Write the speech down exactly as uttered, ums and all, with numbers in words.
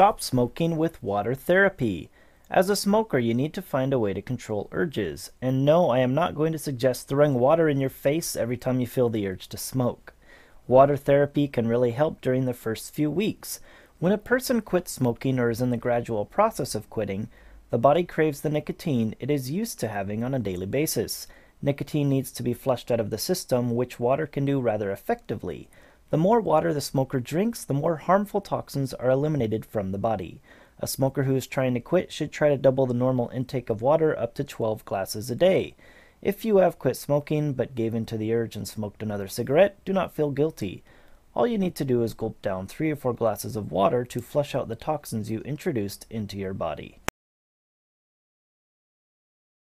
Stop smoking with water therapy. As a smoker, you need to find a way to control urges. And no, I am not going to suggest throwing water in your face every time you feel the urge to smoke. Water therapy can really help during the first few weeks. When a person quits smoking or is in the gradual process of quitting, the body craves the nicotine it is used to having on a daily basis. Nicotine needs to be flushed out of the system, which water can do rather effectively. The more water the smoker drinks, the more harmful toxins are eliminated from the body. A smoker who is trying to quit should try to double the normal intake of water up to twelve glasses a day. If you have quit smoking but gave in to the urge and smoked another cigarette, do not feel guilty. All you need to do is gulp down three or four glasses of water to flush out the toxins you introduced into your body.